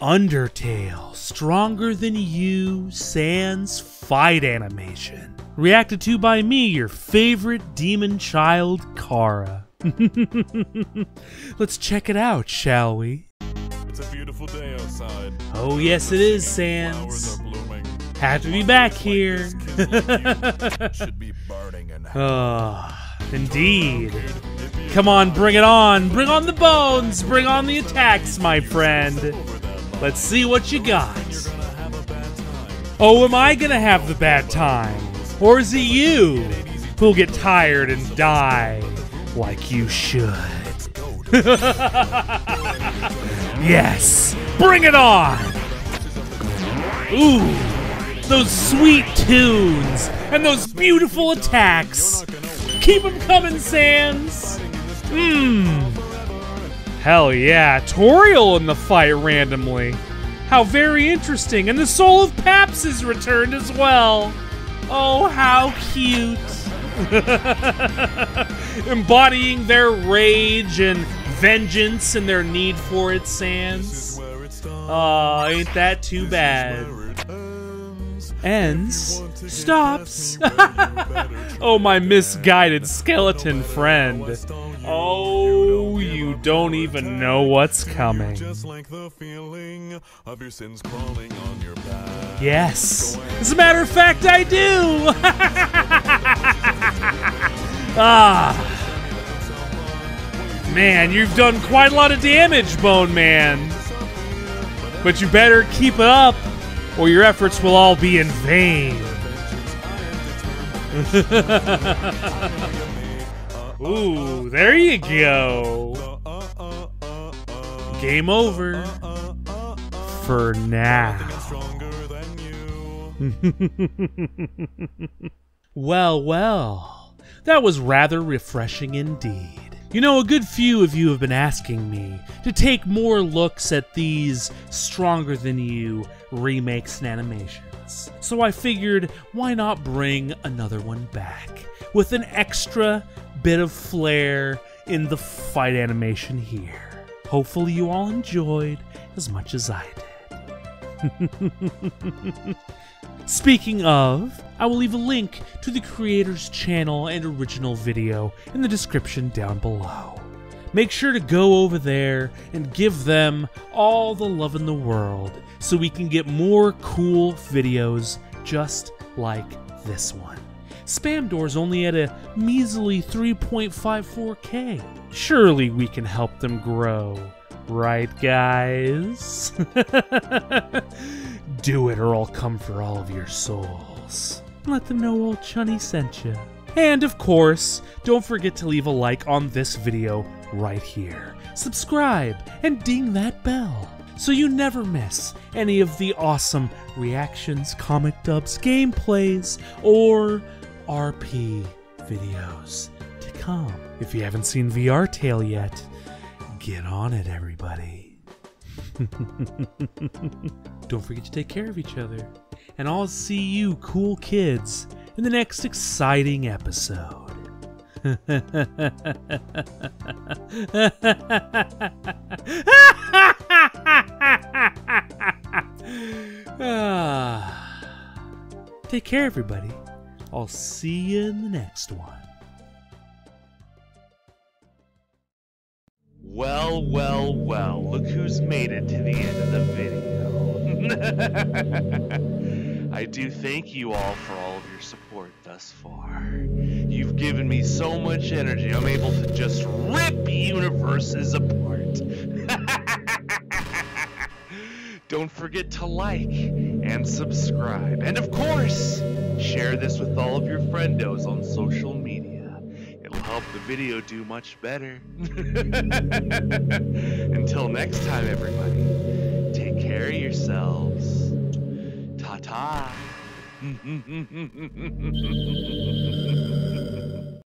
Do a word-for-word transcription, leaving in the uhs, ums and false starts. Undertale, Stronger Than You, Sans fight animation. Reacted to by me, your favorite demon child, Chara. Let's check it out, shall we? It's a beautiful day outside. Oh yes it is, Sans. Happy to be back here. Oh, indeed. Come on, bring it on. Bring on the bones. Bring on the attacks, my friend. Let's see what you got. Oh, am I gonna have the bad time? Or is it you who'll get tired and die like you should? Yes! Bring it on! Ooh! Those sweet tunes! And those beautiful attacks! Keep them coming, Sans! Mmm! Hell yeah, Toriel in the fight randomly! How very interesting! And the soul of Paps is returned as well! Oh, how cute! Embodying their rage and vengeance and their need for it, Sans. Aw, oh, ain't that too this bad. Ends. ends. Stops. Oh, my misguided skeleton friend. Oh, you don't even know what's coming. Yes. As a matter of fact, I do. Ah. Man, you've done quite a lot of damage, Bone Man. But you better keep it up, or your efforts will all be in vain. Ooh, there you go. Game over. For now. Well, well. That was rather refreshing indeed. You know, a good few of you have been asking me to take more looks at these Stronger Than You remakes and animations. So I figured, why not bring another one back with an extra bit of flair in the fight animation here. Hopefully you all enjoyed as much as I did. Speaking of, I will leave a link to the creator's channel and original video in the description down below. Make sure to go over there and give them all the love in the world so we can get more cool videos just like this one. Spam door's only at a measly three point five four K. Surely we can help them grow, right guys? Do it or I'll come for all of your souls. Let them know old Chunny sent you. And of course, don't forget to leave a like on this video right here. Subscribe and ding that bell so you never miss any of the awesome reactions, comic dubs, gameplays, or R P videos to come. If you haven't seen V R Tale yet, get on it, everybody. Don't forget to take care of each other, and I'll see you cool kids in the next exciting episode. Take care, everybody. I'll see you in the next one. Well, well, well, look who's made it to the end of the video. I do thank you all for all of your support thus far. You've given me so much energy, I'm able to just rip universes apart. Don't forget to like and subscribe. And of course, share this with all of your friendos on social media. It'll help the video do much better. Until next time, everybody, take care of yourselves. Ta-ta.